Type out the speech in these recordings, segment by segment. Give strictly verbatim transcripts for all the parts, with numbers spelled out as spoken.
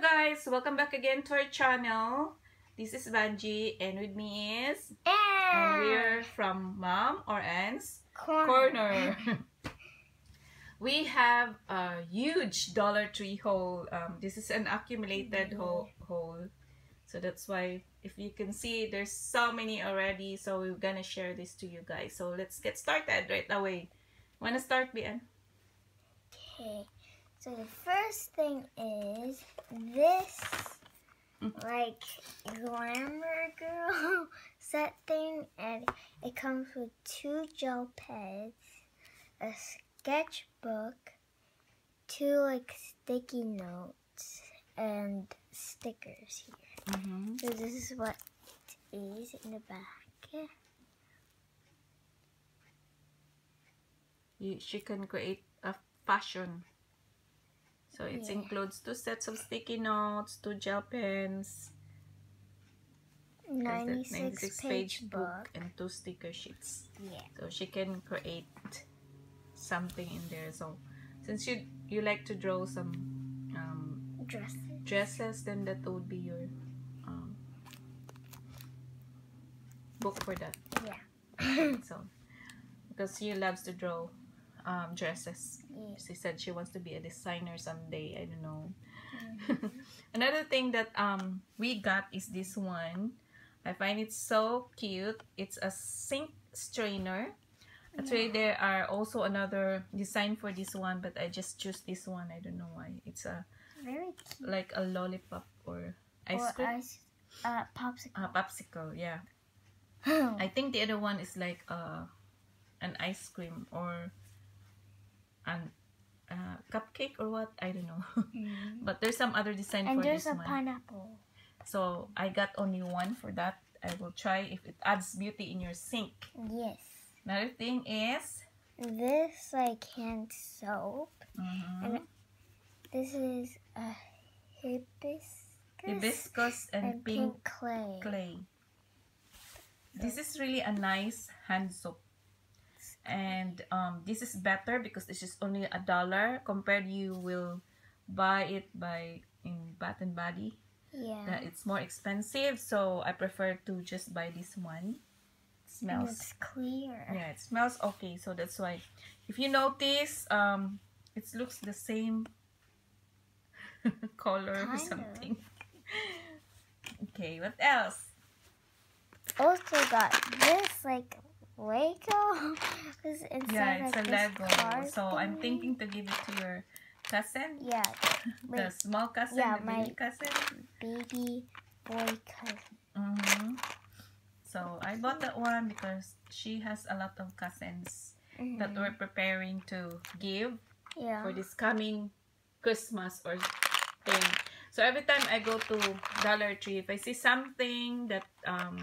Hello guys! Welcome back again to our channel. This is Vanjie and with me is Anne. And we're from Mom Or Anne's Corner. Corner. We have a huge Dollar Tree haul. Um, this is an accumulated haul, haul. So that's why if you can see there's so many already. So we're gonna share this to you guys. So let's get started right away. Wanna start, Anne? Okay. So the first thing is this, like, Glamour Girl set thing, and it comes with two gel pens, a sketchbook, two, like, sticky notes, and stickers here. Mm-hmm. So this is what it is in the back. You, she can create a fashion. So it yeah. includes two sets of sticky notes, two gel pens, ninety-six page book, and two sticker sheets. Yeah. So she can create something in there. So since you you like to draw some um, dresses, dresses, then that would be your um, book for that. Yeah. So because she loves to draw. Um, dresses. Yeah. She said she wants to be a designer someday. I don't know. Mm-hmm. Another thing that um we got is this one. I find it so cute. It's a sink strainer. Actually, yeah. there are also another design for this one, but I just choose this one. I don't know why. It's a very cute. Like a lollipop or ice or cream. Ice, uh, popsicle. Uh, popsicle. Yeah. I think the other one is like uh, an ice cream or. And uh, cupcake or what? I don't know. Mm-hmm. But there's some other design and for this one. And there's a pineapple. So I got only one for that. I will try if it adds beauty in your sink. Yes. Another thing is this like hand soap. Mm-hmm. And this is a hibiscus, hibiscus and, and pink, pink clay. clay. This is really a nice hand soap. And um, this is better because this is only a dollar compared you will buy it by in Bath and Body. Yeah. That it's more expensive, so I prefer to just buy this one. It smells, it's clear. Yeah, it smells okay. So that's why, if you notice, um, it looks the same color kind or something. Okay, what else? Also got this like. Lego? It's yeah, it's like a Lego. So thing. I'm thinking to give it to your cousin. Yeah. Wait. The small cousin, yeah, the baby cousin. Baby boy cousin. Mm-hmm. So I bought that one because she has a lot of cousins mm-hmm. that we're preparing to give yeah. for this coming Christmas or thing. So every time I go to Dollar Tree, if I see something that um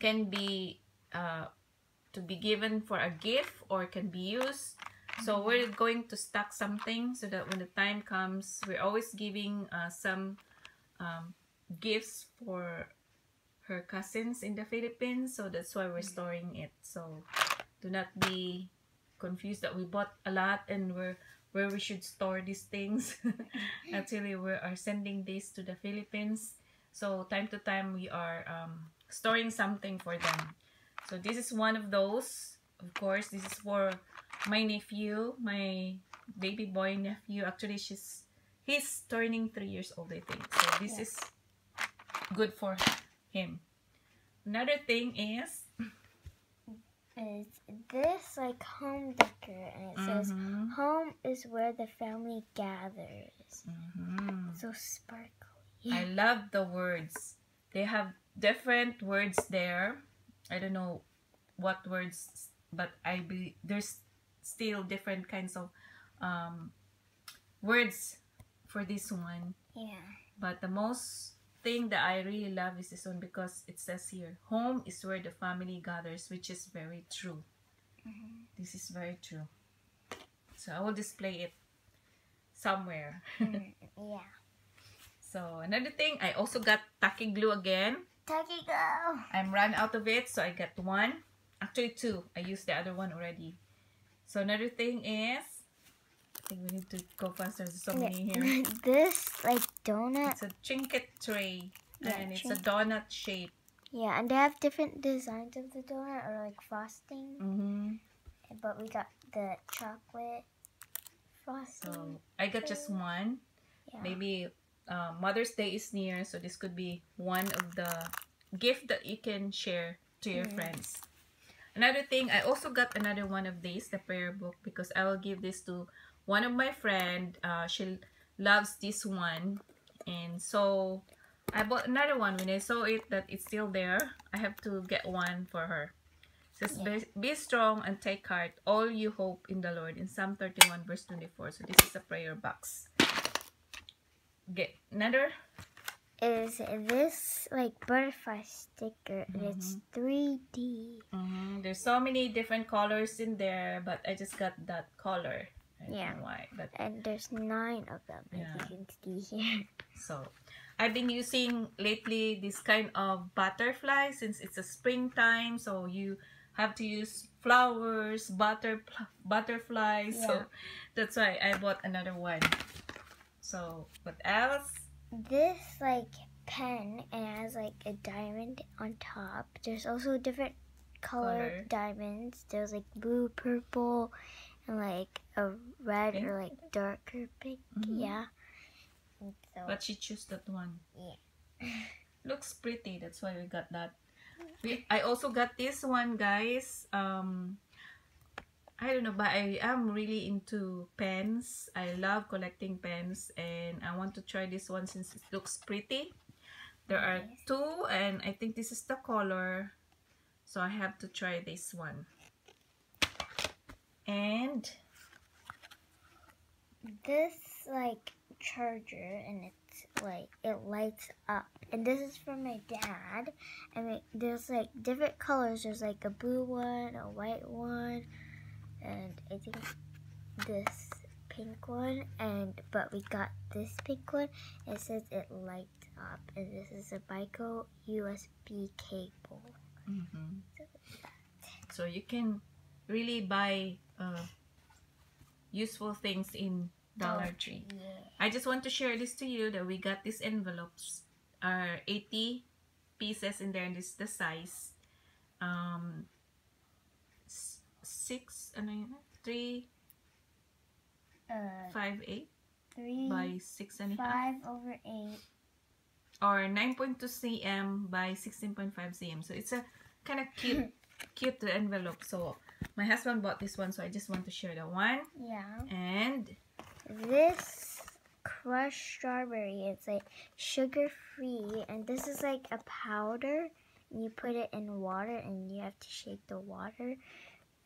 can be Uh, to be given for a gift or can be used. So we're going to stock something so that when the time comes, we're always giving uh, some um, gifts for her cousins in the Philippines. So that's why we're storing it. So do not be confused that we bought a lot and we're where we should store these things. Actually, we are sending this to the Philippines. So time to time we are um, storing something for them. So this is one of those. Of course, this is for my nephew, my baby boy nephew. Actually, she's he's turning three years old, I think. So this yeah. is good for him. Another thing is is this like home decor, and it mm-hmm. says home is where the family gathers. Mm-hmm. So sparkly. I love the words. They have different words there. I don't know what words, but I be there's still different kinds of um, words for this one. Yeah. But the most thing that I really love is this one because it says here, home is where the family gathers, which is very true. Mm-hmm. This is very true. So I will display it somewhere. Mm, yeah. So another thing, I also got Tagigo again. Tagigo. I'm run out of it, so I got one. Actually, two. I used the other one already. So another thing is I think we need to go past. There's so many here. This, like, donut. It's a trinket tray. Yeah, and it's a donut shape. Yeah, and they have different designs of the donut or, like, frosting. Mm-hmm. But we got the chocolate frosting. So, I got just one. Yeah. Maybe uh, Mother's Day is near, so this could be one of the gifts that you can share to your mm-hmm. friends. Another thing, I also got another one of these, the prayer book, because I will give this to one of my friend. Uh, she loves this one, and so I bought another one when I saw it that it's still there. I have to get one for her. It says, yeah. be, be strong and take heart, all you hope in the Lord, in Psalm thirty-one verse twenty-four. So this is a prayer box. Get another. Is this like butterfly sticker? Mm-hmm. It's three D. Mm-hmm. There's so many different colors in there, but I just got that color. I yeah. Don't know why, but and there's nine of them. Yeah. As you can see here. So, I've been using lately this kind of butterfly since it's a springtime. So you have to use flowers, butter butterflies. Yeah. So that's why I bought another one. So what else? This like pen, and it has like a diamond on top. There's also different colored color. diamonds. There's like blue, purple, and like a red pink, or like darker pink. Mm-hmm. Yeah. So, but she chose that one. Yeah. Looks pretty. That's why we got that. We, I also got this one, guys. Um, I don't know, but I am really into pens. I love collecting pens, and I want to try this one since it looks pretty. There are two, and I think this is the color, so I have to try this one. And this like charger, and it's like it lights up, and this is from my dad. I mean, there's like different colors. There's like a blue one, a white one, and I think this pink one, and but we got this pink one. It says it lights up, and this is a micro U S B cable. Mm-hmm. So, so you can really buy uh, useful things in Dollar Tree. Yeah. I just want to share this to you that we got these envelopes. Are uh, eighty pieces in there, and this is the size. Um, six and three uh, five eight three by six and five half. Over eight, or nine point two cm by sixteen point five cm. So it's a kind of cute cute envelope. So my husband bought this one, so I just want to share that one. Yeah. And this crushed strawberry, it's like sugar free, and this is like a powder, and you put it in water, and you have to shake the water,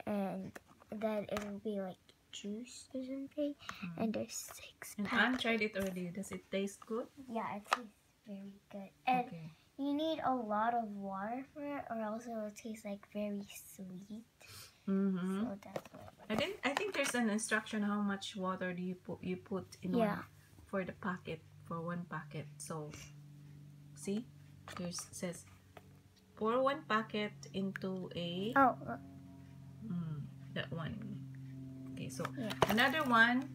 and then it will be like juice or something. Mm. And there's six and packets. I've tried it already. Does it taste good? Yeah, it tastes very good. And okay. You need a lot of water for it, or else it will taste like very sweet. Mm-hmm. So that's what I didn't. I think there's an instruction how much water do you put you put in yeah. one for the packet for one packet. So see, here it says pour one packet into a oh. Mm, that one. Okay, so yeah. Another one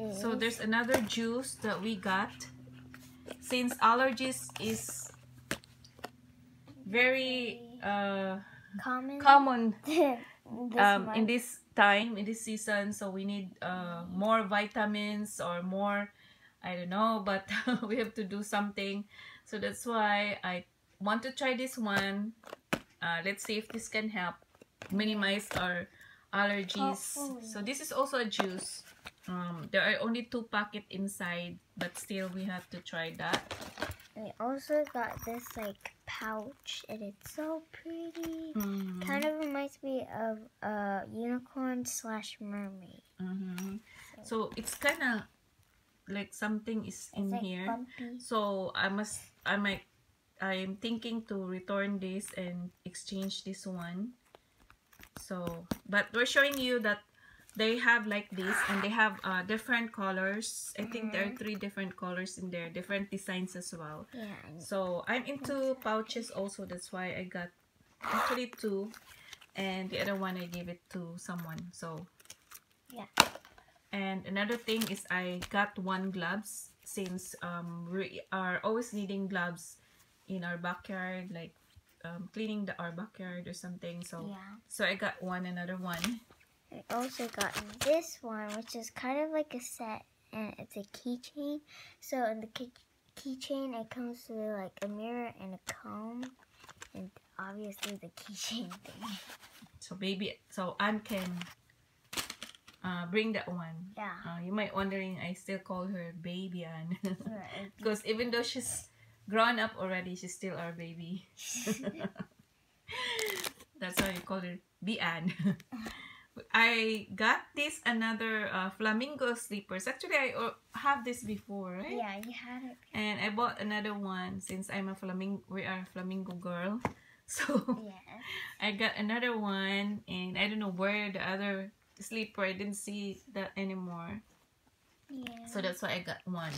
is... So there's another juice that we got since allergies is very uh, common, common this um, in this time, in this season. So we need uh, more vitamins or more, I don't know, but we have to do something. So that's why I want to try this one. Uh, let's see if this can help minimize our allergies. Hopefully. So this is also a juice. Um, there are only two packets inside, but still we have to try that. We also got this like pouch, and it's so pretty. Mm-hmm. Kind of reminds me of a uh, unicorn slash mermaid. Mm-hmm. So, so it's kind of like something is in like here. Bumpy. So I must, I might, I'm thinking to return this and exchange this one. So, but we're showing you that they have like this, and they have uh, different colors. I mm-hmm. think there are three different colors in there, different designs as well. Yeah. So I'm into pouches also. That's why I got actually two, and the other one I gave it to someone. So yeah. And another thing is I got one gloves, since um, we are always needing gloves in our backyard, like um, cleaning the, our backyard or something. So yeah. So I got one, another one. I also got this one, which is kind of like a set, and it's a keychain. So in the key keychain, it comes with like a mirror and a comb, and obviously the keychain thing. So baby, so Anne can uh, bring that one. Yeah. Uh, you might wondering, I still call her baby Anne, because right. Even though she's grown up already, she's still our baby. That's how you call her, B Anne. I got this another uh, flamingo slippers. Actually, I uh, have this before, right? Yeah, you had it. And I bought another one since I'm a flamingo. We are a flamingo girl, so yes. I got another one, and I don't know where the other slipper. I didn't see that anymore. Yeah. So that's why I got one.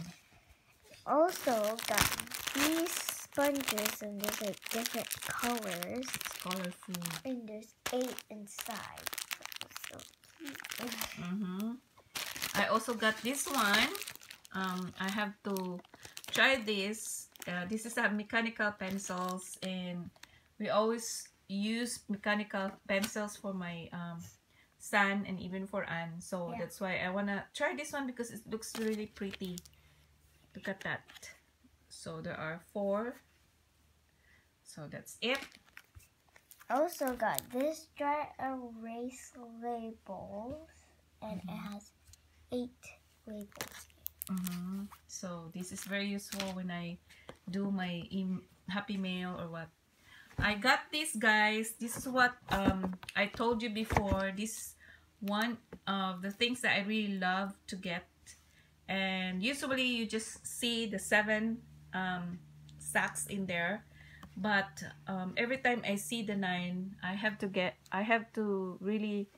Also got these sponges, and there's like different colors. It's colorful. And there's eight inside. Mm-hmm. I also got this one. Um, I have to try this. Uh, this is a mechanical pencils, and we always use mechanical pencils for my um, son and even for Anne. So yeah. That's why I wanna try this one because it looks really pretty. Look at that. So there are four. So that's it. Also got this dry erase labels, and mm-hmm. It has eight labels. Mm-hmm. So this is very useful when I do my happy mail or what. I got this, guys. This is what um I told you before. This one of the things that I really love to get, and usually you just see the seven um sacks in there. But um, every time I see the nine, I have to get, I have to really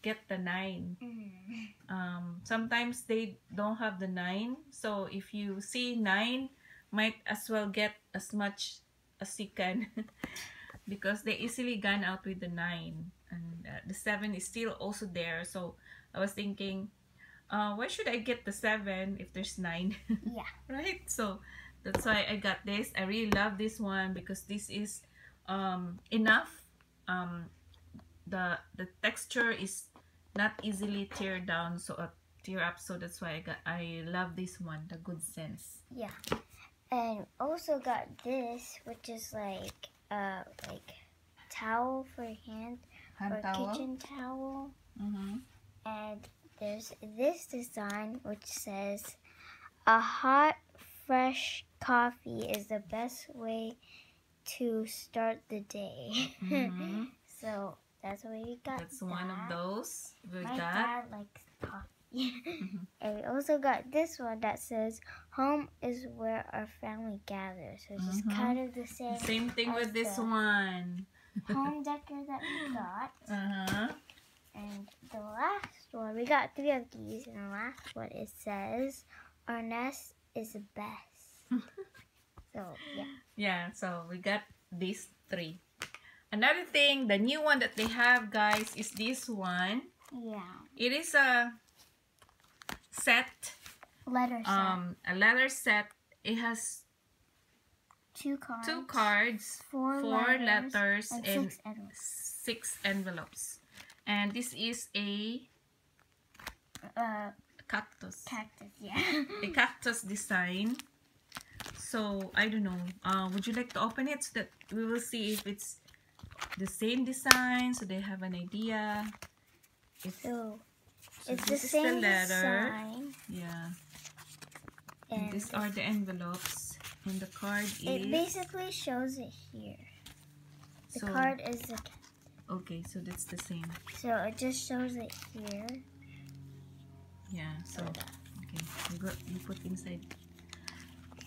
get the nine. Mm-hmm. Um, sometimes they don't have the nine. So if you see nine, might as well get as much as you can. Because they easily gone out with the nine. And uh, the seven is still also there. So I was thinking, uh, why should I get the seven if there's nine? Yeah. Right? So... that's why I got this. I really love this one because this is um, enough. Um, the the texture is not easily tear down, so uh, tear up. So that's why I got. I love this one. The Good Sense. Yeah, and also got this, which is like uh like towel for hand, hand or towel? Kitchen towel. Mm-hmm. And there's this design which says a hot fresh coffee is the best way to start the day. Mm-hmm. So that's what we got. That's that. One of those. We My got. dad likes coffee. Mm-hmm. And we also got this one that says, "Home is where our family gathers." So it's mm-hmm. just kind of the same. Same thing with this one. Home decor that we got. Uh-huh. And the last one, we got three of these, and the last one it says, "Our nest is the best." So yeah, yeah. So we got these three. Another thing, the new one that they have, guys, is this one. Yeah. It is a set. Letter set. Um, a letter set. It has two cards. Two cards. Four, four letters, letters and, and six envelopes. Six envelopes. And this is a. Uh, Cactus. Cactus, yeah. A cactus design. So, I don't know. Uh, would you like to open it so that we will see if it's the same design, so they have an idea? If, so, so it's this the is same the letter. Design. Yeah. And, and these are the envelopes. And the card is... It basically shows it here. The so, card is the cactus. Okay, so that's the same. So, it just shows it here. Yeah, so okay, you got you put inside.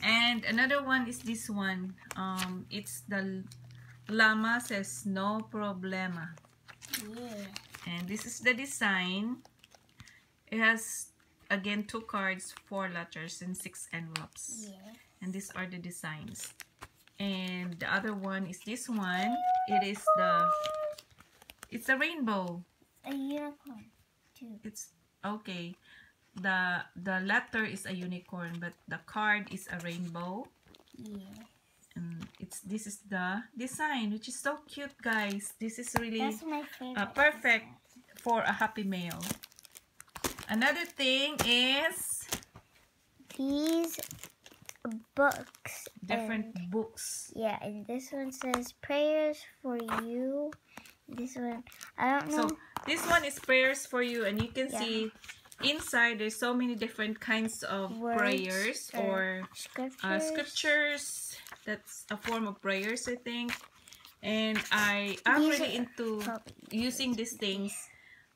And another one is this one. Um, it's the llama says no problema. Yeah. And this is the design. It has again two cards, four letters, and six envelopes. Yeah. And these are the designs. And the other one is this one. It is the. It's a rainbow. A unicorn too. It's. Okay, the the letter is a unicorn, but the card is a rainbow. Yeah. And it's this is the design, which is so cute, guys. This is really That's my favorite uh, perfect design. For a happy meal. Another thing is these books. Different and, books. Yeah, and this one says prayers for you. This one, I don't know. So this one is prayers for you, and you can yeah. see inside there's so many different kinds of Words prayers or, or scriptures. Uh, scriptures. That's a form of prayers, I think. And I am really into using these things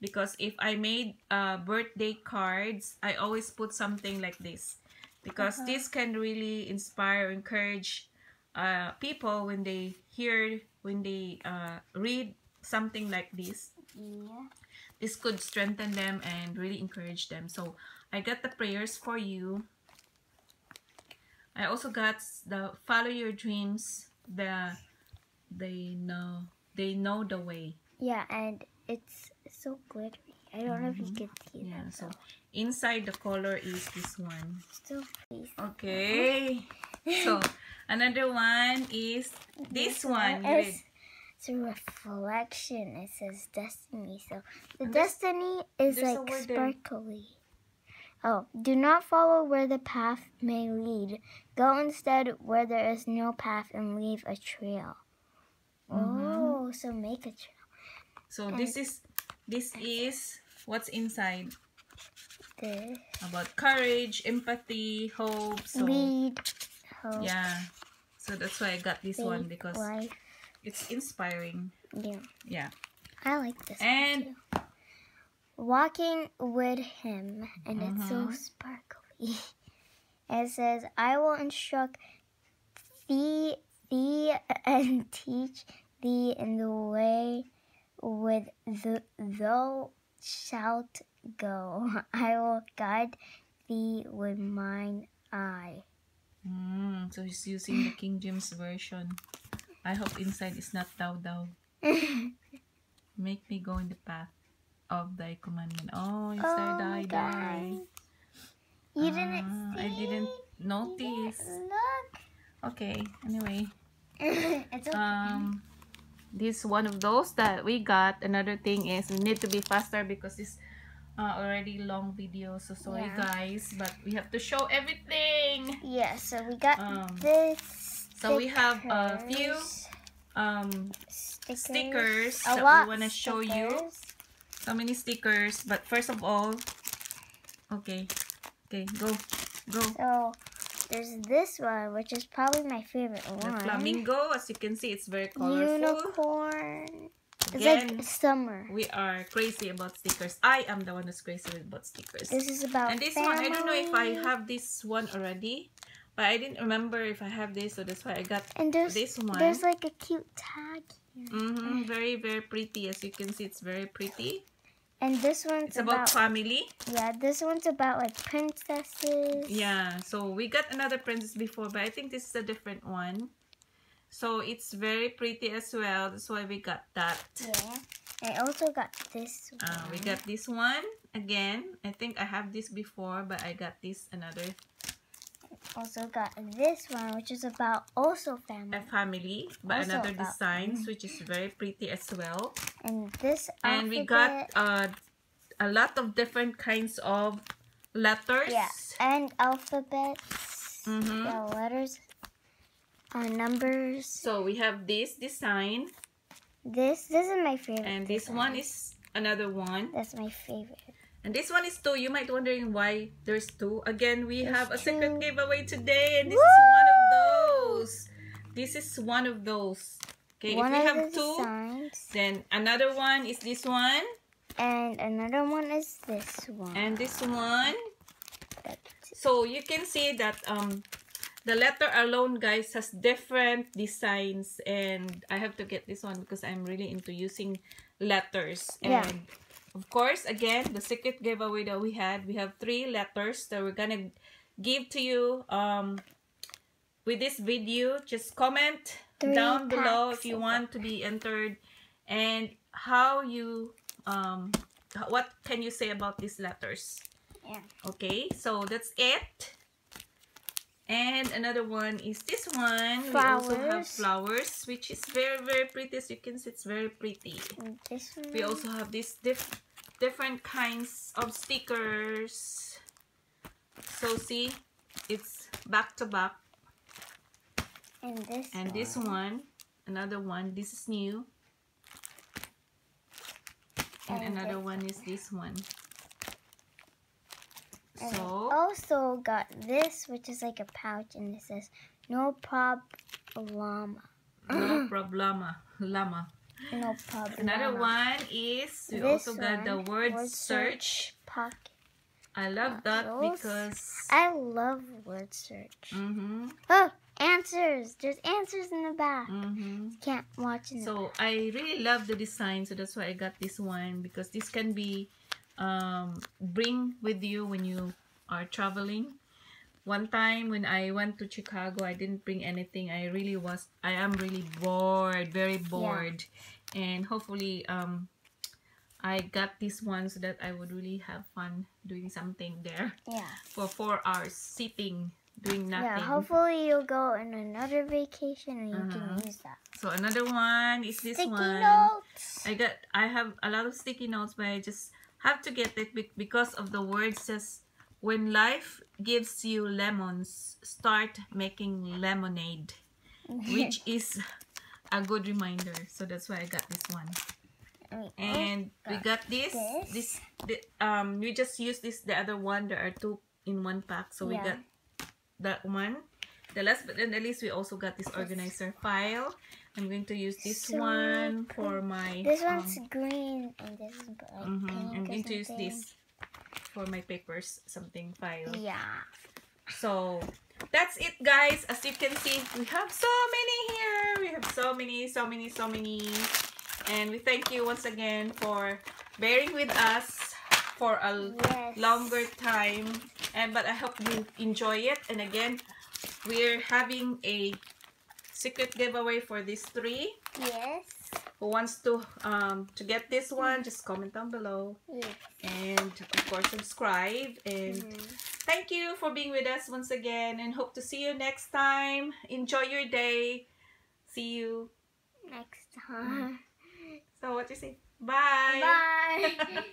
because if I made uh, birthday cards, I always put something like this. Because uh-huh. this can really inspire, encourage uh, people when they hear, when they uh, read something like this. Yeah. This could strengthen them and really encourage them. So I got the prayers for you. I also got the follow your dreams. The they know they know the way. Yeah, and it's so glittery. I don't mm-hmm. know if you can see yeah, that. So. Inside the color is this one. Still please. Okay. So another one is this, this one. one is, it's a reflection. It says destiny. So the and destiny is like sparkly. There. Oh, do not follow where the path may lead. Go instead where there is no path and leave a trail. Mm-hmm. Oh, so make a trail. So and this is this is what's inside. This. About courage, empathy, hope, so Read, hope. Yeah, so that's why I got this Read one because life. It's inspiring. Yeah, yeah. I like this. And one too. Walking with him, and uh-huh. it's so sparkly. It says, "I will instruct thee, thee, and teach thee in the way with the thou shalt." Go, I will guide thee with mine eye. Mm, so he's using the King James version. I hope inside is not thou thou. Make me go in the path of thy commandment. Oh, it's oh there thy die. You uh, didn't see. I didn't notice. Didn't look. Okay. Anyway, it's okay. Um, this one of those that we got. Another thing is we need to be faster because this. Uh, already long video, so sorry yeah. guys, but we have to show everything. Yeah, so we got um, this stickers. So we have a few um, stickers, stickers a that lot we want to show you. So many stickers, but first of all, okay, okay, go, go. So there's this one, which is probably my favorite one. The flamingo, as you can see, it's very colorful. Unicorn. Again, it's like summer. We are crazy about stickers. I am the one who's crazy about stickers. This is about And this family. One, I don't know if I have this one already. But I didn't remember if I have this, so that's why I got and this one. There's like a cute tag here. Mm-hmm, very, very pretty. As you can see, it's very pretty. And this one's it's about, about family. Yeah, this one's about like princesses. Yeah, so we got another princess before, but I think this is a different one. So it's very pretty as well. That's why we got that. Yeah. I also got this one. Uh, we got this one again. I think I have this before, but I got this another. I also got this one, which is about also family. A family, but also another designs, which is very pretty as well. And this And we got uh, a lot of different kinds of letters. Yeah, and alphabets. Mm-hmm. Yeah, letters. Uh, numbers. So we have this design. This this is my favorite. And this design. One is another one. That's my favorite. And this one is two. You might wondering why there's two. Again, we there's have a two. Secret giveaway today, and this Woo! Is one of those. This is one of those. Okay, one if we have the two, designs. Then another one is this one. And another one is this one. And this one. So you can see that um. the letter alone, guys, has different designs, and I have to get this one because I'm really into using letters. And yeah. of course, again, the secret giveaway that we had, we have three letters that we're gonna give to you um, with this video. Just comment three down below if you want to be entered and how you, um, what can you say about these letters. Yeah. Okay, so that's it. And another one is this one. Flowers. We also have flowers, which is very, very pretty. As you can see, it's very pretty. And this one. We also have these diff different kinds of stickers. So see, it's back to back. And this and one. this one, another one. This is new. And, and another one is this one. And so I also got this, which is like a pouch, and it says no problema. No problema, llama. No problem. Another one is we this also got the word, word search. search pocket. I love Pockles. that because I love word search. Mm-hmm. Oh, answers! There's answers in the back. Mm-hmm. Can't watch in So the back. I really love the design, so that's why I got this one, because this can be um bring with you when you are traveling. One time when I went to Chicago, I didn't bring anything. I really was I am really bored, very bored. Yeah. And hopefully um I got this one so that I would really have fun doing something there. Yeah. For four hours sitting doing nothing. Yeah, hopefully you'll go on another vacation and you uh-huh. can use that. So another one is this sticky one. Notes. I got I have a lot of sticky notes, but I just have to get it because of the word says, when life gives you lemons, start making lemonade, which is a good reminder. So that's why I got this one. And we got this. This, this um, we just used this. The other one, there are two in one pack. So we yeah. got that one. The last but not least, we also got this organizer file. I'm going to use this so one for my... This um, one's green and this is like mm-hmm. pink. I'm going to use this for my papers, something file. Yeah. So, that's it, guys. As you can see, we have so many here. We have so many, so many, so many. And we thank you once again for bearing with us for a yes. longer time. And But I hope you enjoy it. And again, we're having a... secret giveaway for these three. Yes. Who wants to um to get this one? Just comment down below. Yes. And of course subscribe. And mm-hmm. thank you for being with us once again. And hope to see you next time. Enjoy your day. See you next time. So what do you say? Bye. Bye.